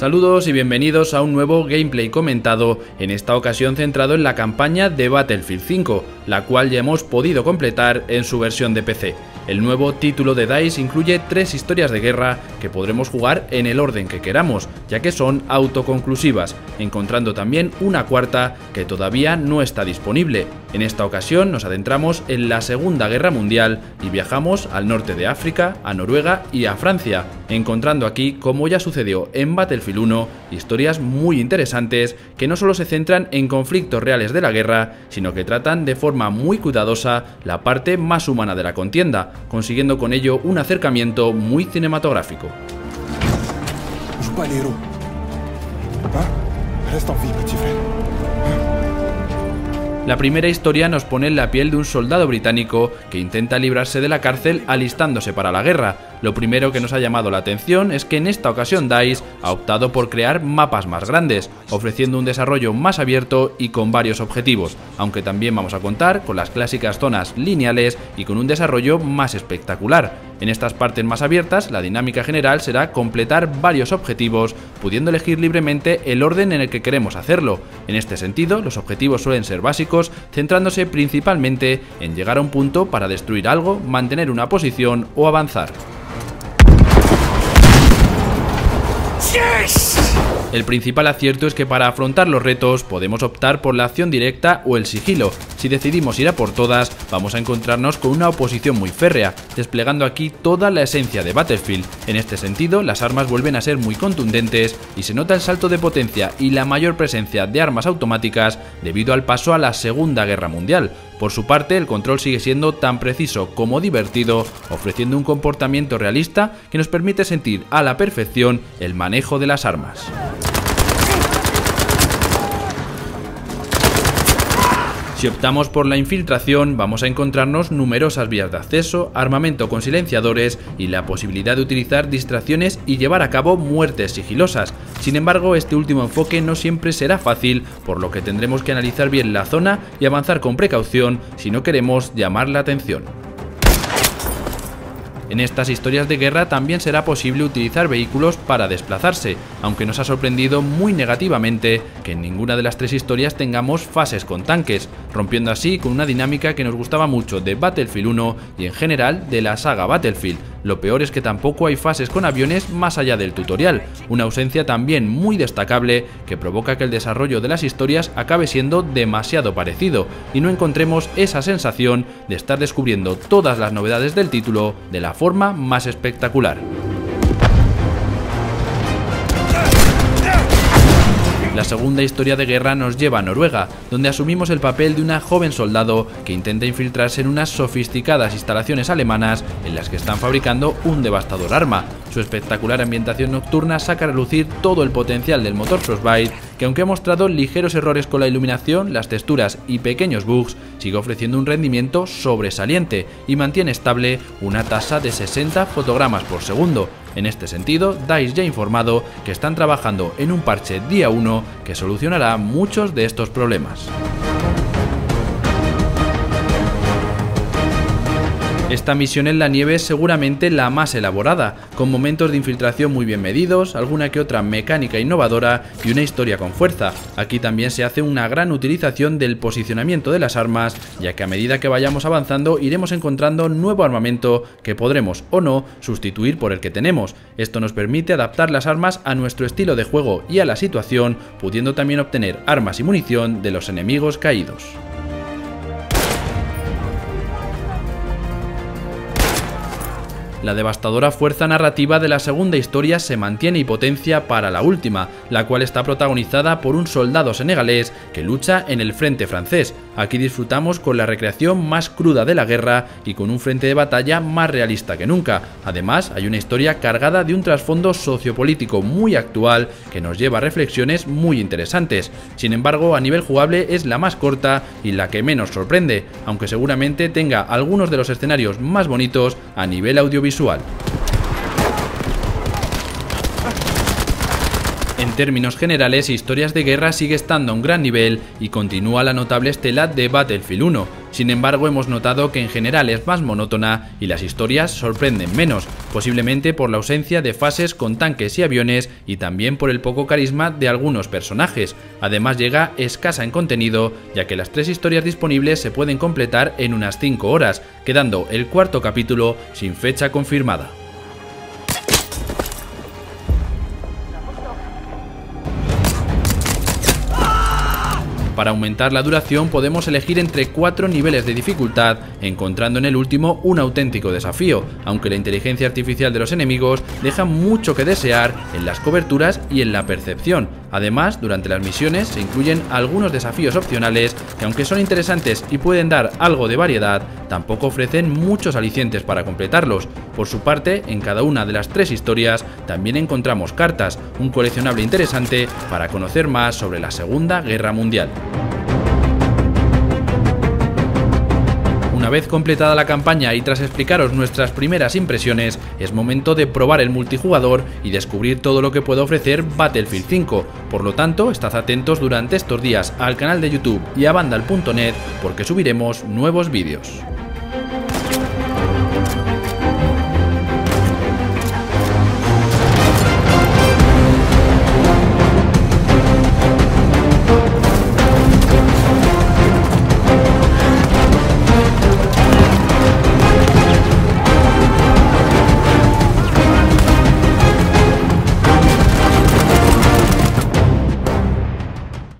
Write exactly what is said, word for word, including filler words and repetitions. Saludos y bienvenidos a un nuevo gameplay comentado, en esta ocasión centrado en la campaña de Battlefield cinco, la cual ya hemos podido completar en su versión de P C. El nuevo título de DICE incluye tres historias de guerra que podremos jugar en el orden que queramos, ya que son autoconclusivas, encontrando también una cuarta que todavía no está disponible. En esta ocasión nos adentramos en la Segunda Guerra Mundial y viajamos al norte de África, a Noruega y a Francia, encontrando aquí, como ya sucedió en Battlefield uno, historias muy interesantes que no solo se centran en conflictos reales de la guerra, sino que tratan de forma muy cuidadosa la parte más humana de la contienda, consiguiendo con ello un acercamiento muy cinematográfico. La primera historia nos pone en la piel de un soldado británico que intenta librarse de la cárcel alistándose para la guerra. Lo primero que nos ha llamado la atención es que en esta ocasión DICE ha optado por crear mapas más grandes, ofreciendo un desarrollo más abierto y con varios objetivos, aunque también vamos a contar con las clásicas zonas lineales y con un desarrollo más espectacular. En estas partes más abiertas, la dinámica general será completar varios objetivos, pudiendo elegir libremente el orden en el que queremos hacerlo. En este sentido, los objetivos suelen ser básicos, centrándose principalmente en llegar a un punto para destruir algo, mantener una posición o avanzar. El principal acierto es que para afrontar los retos podemos optar por la acción directa o el sigilo. Si decidimos ir a por todas, vamos a encontrarnos con una oposición muy férrea, desplegando aquí toda la esencia de Battlefield. En este sentido, las armas vuelven a ser muy contundentes y se nota el salto de potencia y la mayor presencia de armas automáticas debido al paso a la Segunda Guerra Mundial. Por su parte, el control sigue siendo tan preciso como divertido, ofreciendo un comportamiento realista que nos permite sentir a la perfección el manejo de las armas. Si optamos por la infiltración, vamos a encontrarnos numerosas vías de acceso, armamento con silenciadores y la posibilidad de utilizar distracciones y llevar a cabo muertes sigilosas. Sin embargo, este último enfoque no siempre será fácil, por lo que tendremos que analizar bien la zona y avanzar con precaución si no queremos llamar la atención. En estas historias de guerra también será posible utilizar vehículos para desplazarse, aunque nos ha sorprendido muy negativamente que en ninguna de las tres historias tengamos fases con tanques, rompiendo así con una dinámica que nos gustaba mucho de Battlefield uno y en general de la saga Battlefield. Lo peor es que tampoco hay fases con aviones más allá del tutorial, una ausencia también muy destacable que provoca que el desarrollo de las historias acabe siendo demasiado parecido y no encontremos esa sensación de estar descubriendo todas las novedades del título de la forma más espectacular. La segunda historia de guerra nos lleva a Noruega, donde asumimos el papel de una joven soldado que intenta infiltrarse en unas sofisticadas instalaciones alemanas en las que están fabricando un devastador arma. Su espectacular ambientación nocturna saca a relucir todo el potencial del motor Frostbite, que aunque ha mostrado ligeros errores con la iluminación, las texturas y pequeños bugs, sigue ofreciendo un rendimiento sobresaliente y mantiene estable una tasa de sesenta fotogramas por segundo. En este sentido, DICE ya ha informado que están trabajando en un parche día uno que solucionará muchos de estos problemas. Esta misión en la nieve es seguramente la más elaborada, con momentos de infiltración muy bien medidos, alguna que otra mecánica innovadora y una historia con fuerza. Aquí también se hace una gran utilización del posicionamiento de las armas, ya que a medida que vayamos avanzando iremos encontrando nuevo armamento que podremos o no sustituir por el que tenemos. Esto nos permite adaptar las armas a nuestro estilo de juego y a la situación, pudiendo también obtener armas y munición de los enemigos caídos. La devastadora fuerza narrativa de la segunda historia se mantiene y potencia para la última, la cual está protagonizada por un soldado senegalés que lucha en el frente francés. Aquí disfrutamos con la recreación más cruda de la guerra y con un frente de batalla más realista que nunca. Además, hay una historia cargada de un trasfondo sociopolítico muy actual que nos lleva a reflexiones muy interesantes. Sin embargo, a nivel jugable es la más corta y la que menos sorprende, aunque seguramente tenga algunos de los escenarios más bonitos a nivel audiovisual. Visual. En términos generales, Historias de Guerra sigue estando a un gran nivel y continúa la notable estela de Battlefield uno. Sin embargo, hemos notado que en general es más monótona y las historias sorprenden menos, posiblemente por la ausencia de fases con tanques y aviones y también por el poco carisma de algunos personajes. Además llega escasa en contenido, ya que las tres historias disponibles se pueden completar en unas cinco horas, quedando el cuarto capítulo sin fecha confirmada. Para aumentar la duración podemos elegir entre cuatro niveles de dificultad, encontrando en el último un auténtico desafío, aunque la inteligencia artificial de los enemigos deja mucho que desear en las coberturas y en la percepción. Además, durante las misiones se incluyen algunos desafíos opcionales que, aunque son interesantes y pueden dar algo de variedad, tampoco ofrecen muchos alicientes para completarlos. Por su parte, en cada una de las tres historias también encontramos cartas, un coleccionable interesante para conocer más sobre la Segunda Guerra Mundial. Una vez completada la campaña y tras explicaros nuestras primeras impresiones, es momento de probar el multijugador y descubrir todo lo que puede ofrecer Battlefield cinco. Por lo tanto, estad atentos durante estos días al canal de YouTube y a Vandal punto net porque subiremos nuevos vídeos.